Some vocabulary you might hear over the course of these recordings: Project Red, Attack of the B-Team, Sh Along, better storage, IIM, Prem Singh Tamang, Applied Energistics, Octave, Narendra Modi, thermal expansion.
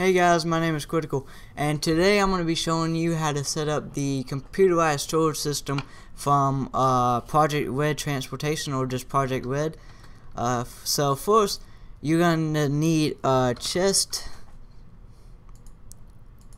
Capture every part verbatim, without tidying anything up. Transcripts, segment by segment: Hey guys, my name is Critical, and today I'm going to be showing you how to set up the computerized storage system from uh, Project Red Transportation, or just Project Red. Uh, so first, you're going to need a chest.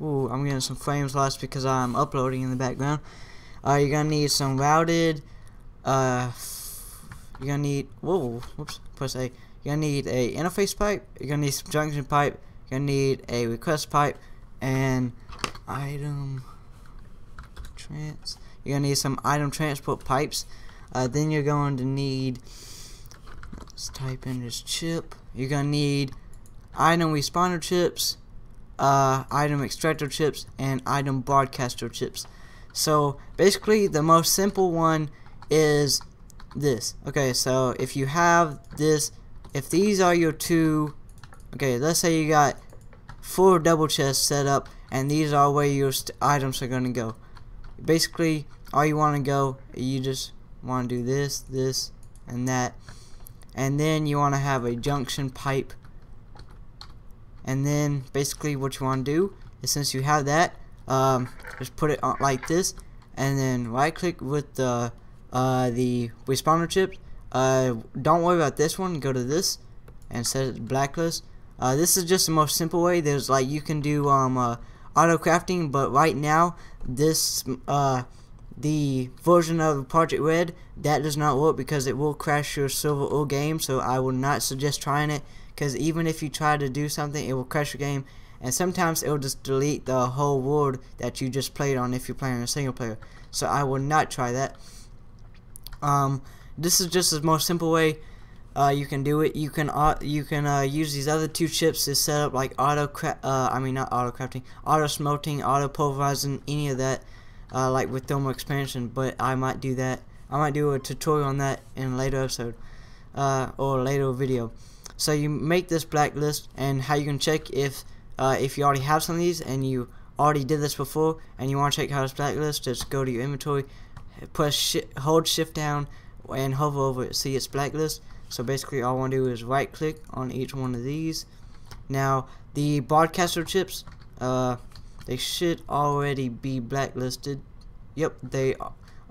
Ooh, I'm getting some frames lost because I'm uploading in the background. Uh, you're going to need some routed, uh, you're going to need, whoa, whoops, press A. You're going to need a interface pipe, you're going to need some junction pipe, you're going to need a request pipe, and item trans. You're going to need some item transport pipes. Uh, then you're going to need, let's type in this chip. You're going to need item responder chips, uh, item extractor chips, and item broadcaster chips. So basically the most simple one is this. Okay, so if you have this, if these are your two, okay, let's say you got four double chests set up, and these are where your st items are going to go. Basically, all you want to go, you just want to do this, this, and that. And then you want to have a junction pipe. And then, basically, what you want to do is, since you have that, um, just put it on like this, and then right-click with the uh, the responder chip. Uh, don't worry about this one. Go to this and set it to blacklist. Uh, this is just the most simple way. There's like you can do um, uh, auto crafting, but right now this uh, the version of Project Red that does not work because it will crash your server or game. So I will not suggest trying it, because even if you try to do something, it will crash your game, and sometimes it will just delete the whole world that you just played on if you're playing a single player. So I will not try that. Um, this is just the most simple way. Uh, you can do it. You can uh, you can uh, use these other two chips to set up like auto cra uh, I mean not auto crafting, auto smelting, auto pulverizing, any of that, uh, like with thermal expansion. But I might do that. I might do a tutorial on that in a later episode uh, or a later video. So you make this blacklist, and how you can check if uh, if you already have some of these and you already did this before and you want to check how to blacklist, just go to your inventory, press sh hold shift down, and hover over it. See its blacklist. So basically all I want to do is right click on each one of these. Now the broadcaster chips, uh, they should already be blacklisted. Yep, they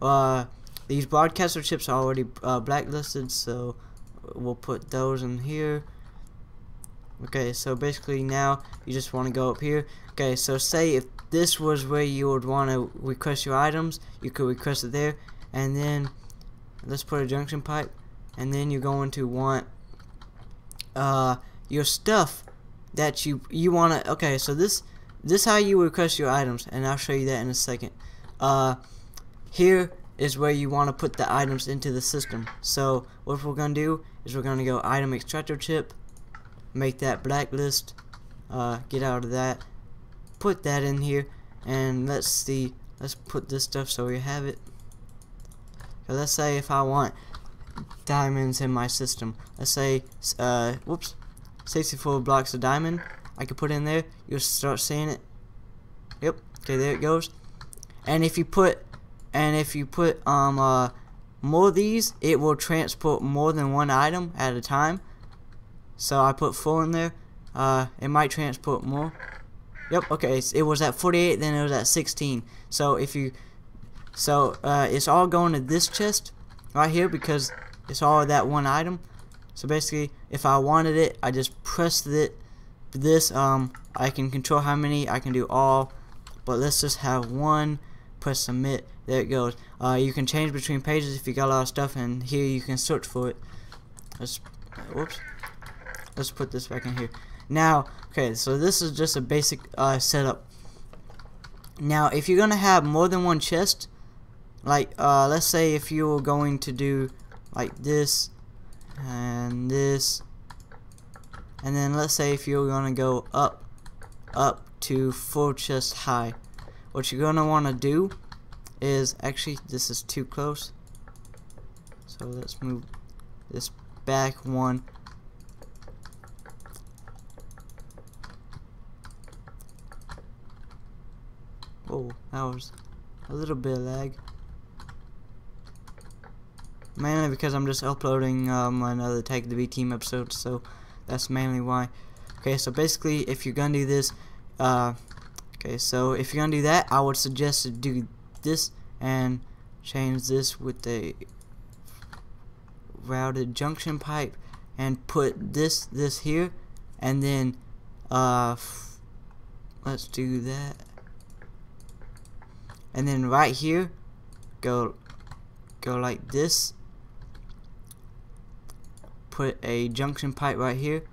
uh, these broadcaster chips are already uh, blacklisted, so we'll put those in here. Okay, so basically now you just want to go up here. Okay, so say if this was where you would want to request your items, you could request it there, and then let's put a junction pipe. And then you're going to want uh, your stuff that you you want to. Okay, so this this is how you request your items, and I'll show you that in a second. Uh, here is where you want to put the items into the system. So what we're gonna do is we're gonna go item extractor chip, make that blacklist, uh, get out of that, put that in here, and let's see. Let's put this stuff so we have it. So let's say if I want diamonds in my system, let's say uh, whoops, sixty-four blocks of diamond, I could put in there. You'll start seeing it. Yep, okay, there it goes. And if you put and if you put um uh, more of these, it will transport more than one item at a time. So I put four in there. Uh, it might transport more. Yep, okay, it was at forty-eight, then it was at sixteen. So if you so uh, it's all going to this chest right here, because it's all that one item. So basically, if I wanted it, I just pressed it. This um, I can control how many. I can do all, but let's just have one. Press submit. There it goes. Uh, you can change between pages if you got a lot of stuff, and here you can search for it. Let's whoops. Let's put this back in here. Now, okay. So this is just a basic uh, setup. Now, if you're gonna have more than one chest, like uh, let's say if you were going to do like this and this, and then let's say if you're gonna go up up to four chests high, what you're gonna wanna do is, actually this is too close, so let's move this back one. Oh, that was a little bit of lag. Mainly because I'm just uploading um, another Attack of the B-Team episode, so that's mainly why. Okay, so basically if you're gonna do this, uh, okay, so if you're gonna do that, I would suggest to do this and change this with a routed junction pipe and put this this here, and then uh, f let's do that, and then right here go go like this, put a junction pipe right here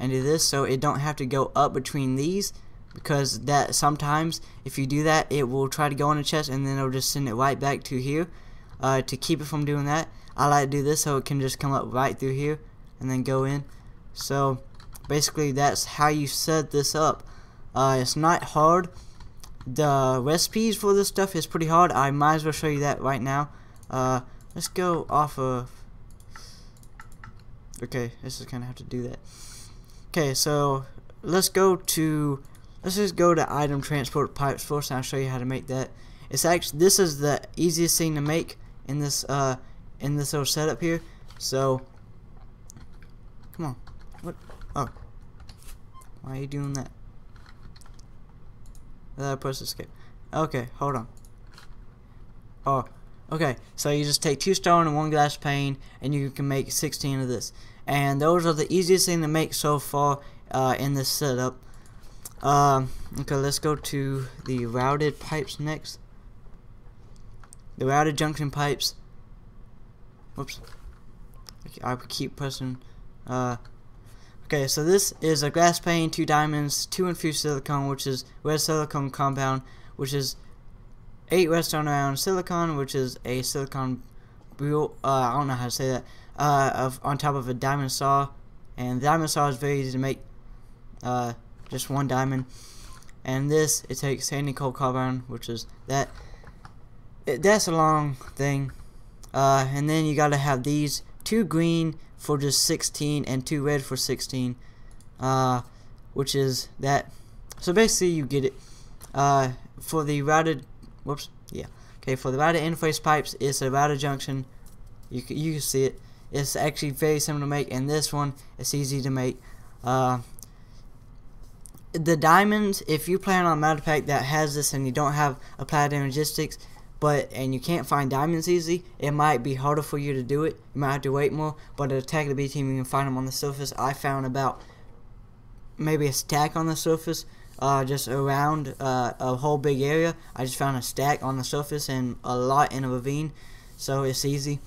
and do this, so it don't have to go up between these, because that sometimes if you do that it will try to go on the chest and then it'll just send it right back to here. Uh, to keep it from doing that, I like to do this so it can just come up right through here and then go in. So basically that's how you set this up. Uh, it's not hard. The recipes for this stuff is pretty hard. I might as well show you that right now. Uh, let's go off of, okay, this is gonna have to do that. Okay, so let's go to, let's just go to item transport pipes first, and I'll show you how to make that. It's actually, this is the easiest thing to make in this uh, in this little setup here. So come on, what? Oh, why are you doing that? I press escape. Okay, hold on. Oh, okay. So you just take two stone and one glass pane, and you can make sixteen of this. And those are the easiest thing to make so far uh, in this setup. Um, okay, let's go to the routed pipes next. The routed junction pipes. Whoops. I keep pressing. Uh, okay, so this is a glass pane, two diamonds, two infused silicone, which is red silicone compound, which is eight redstone around silicone, which is a silicone bull. Uh, I don't know how to say that. Uh, of on top of a diamond saw, and the diamond saw is very easy to make. Uh. Just one diamond, and this it takes sandy coal carbon, which is that. It, that's a long thing, uh, and then you gotta have these two green for just sixteen and two red for sixteen, uh, which is that. So basically, you get it. Uh, for the routed, whoops, yeah, okay. For the routed interface pipes, it's a router junction. You you can see it. It's actually very simple to make, and this one it's easy to make. Uh, The diamonds, if you play on a meta pack that has this and you don't have Applied Energistics, but and you can't find diamonds easy, it might be harder for you to do it. You might have to wait more. But at Attack of the B Team, you can find them on the surface. I found about maybe a stack on the surface, uh, just around uh, a whole big area. I just found a stack on the surface and a lot in a ravine, so it's easy.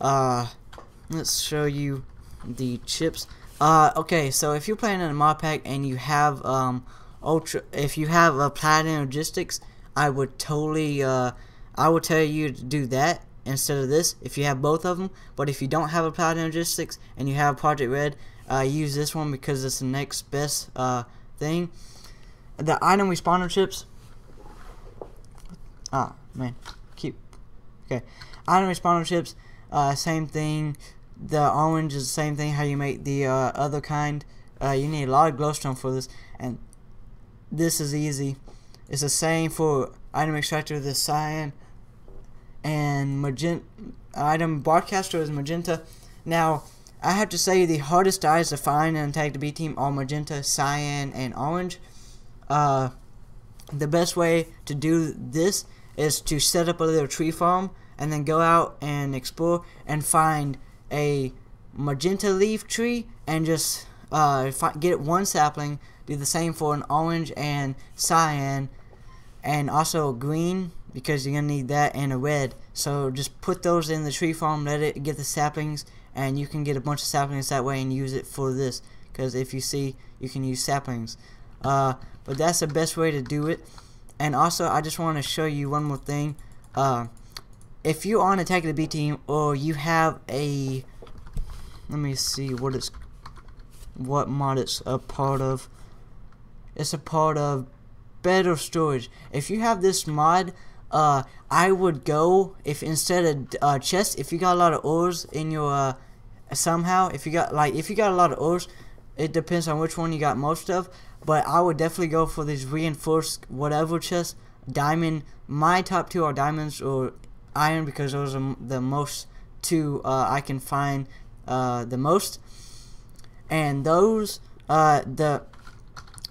Uh, let's show you the chips. Uh, okay, so if you're playing in a mod pack and you have um, ultra, if you have Applied Energistics, I would totally, uh, I would tell you to do that instead of this. If you have both of them, but if you don't have Applied Energistics and you have Project Red, uh, use this one because it's the next best uh, thing. The item respawner chips. Ah man, keep okay. Item respawner chips, uh, same thing. The orange is the same thing how you make the uh, other kind. Uh, you need a lot of glowstone for this, and this is easy. It's the same for item extractor, the cyan, and magenta. Item broadcaster is magenta. Now I have to say the hardest dyes to find in Attack the B Team are magenta, cyan, and orange. Uh, the best way to do this is to set up a little tree farm and then go out and explore and find a magenta leaf tree and just uh, get one sapling. Do the same for an orange and cyan, and also green because you're gonna need that, and a red. So just put those in the tree farm, let it get the saplings, and you can get a bunch of saplings that way and use it for this, because if you see you can use saplings, uh, but that's the best way to do it. And also I just want to show you one more thing. uh, If you're on Attack of the B Team, or you have a, let me see what it's, what mod it's a part of. It's a part of Better Storage. If you have this mod, uh, I would go, if instead of uh, chests, if you got a lot of ores in your uh, somehow, if you got like if you got a lot of ores, it depends on which one you got most of. But I would definitely go for these reinforced whatever chests. Diamond. My top two are diamonds or iron, because those are the most two uh, I can find uh, the most, and those Uh, the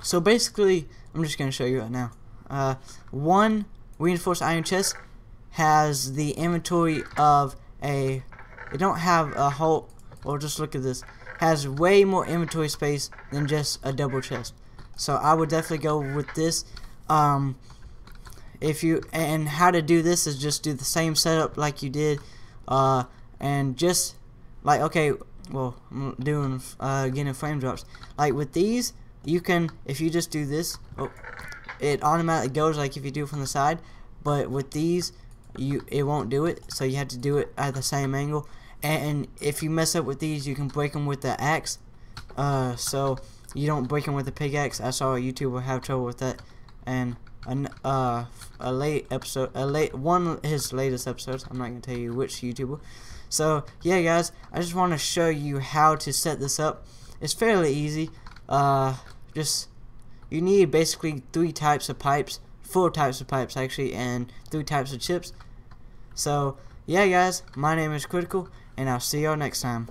so basically, I'm just gonna show you right now. Uh, one reinforced iron chest has the inventory of a. It don't have a whole. Or just look at this. Has way more inventory space than just a double chest. So I would definitely go with this. Um, if you and how to do this is just do the same setup like you did, uh, and just like okay. Well, I'm doing uh, getting frame drops. Like with these, you can if you just do this, oh, it automatically goes. Like if you do it from the side, but with these, you it won't do it. So you have to do it at the same angle. And if you mess up with these, you can break them with the axe. Uh, so you don't break them with the pickaxe. I saw a YouTuber have trouble with that, and an uh a late episode, a late one of his latest episodes. I'm not gonna tell you which YouTuber. So yeah, guys, I just want to show you how to set this up. It's fairly easy. Uh, just you need basically three types of pipes, four types of pipes actually, and three types of chips. So yeah, guys, my name is Critical, and I'll see y'all next time.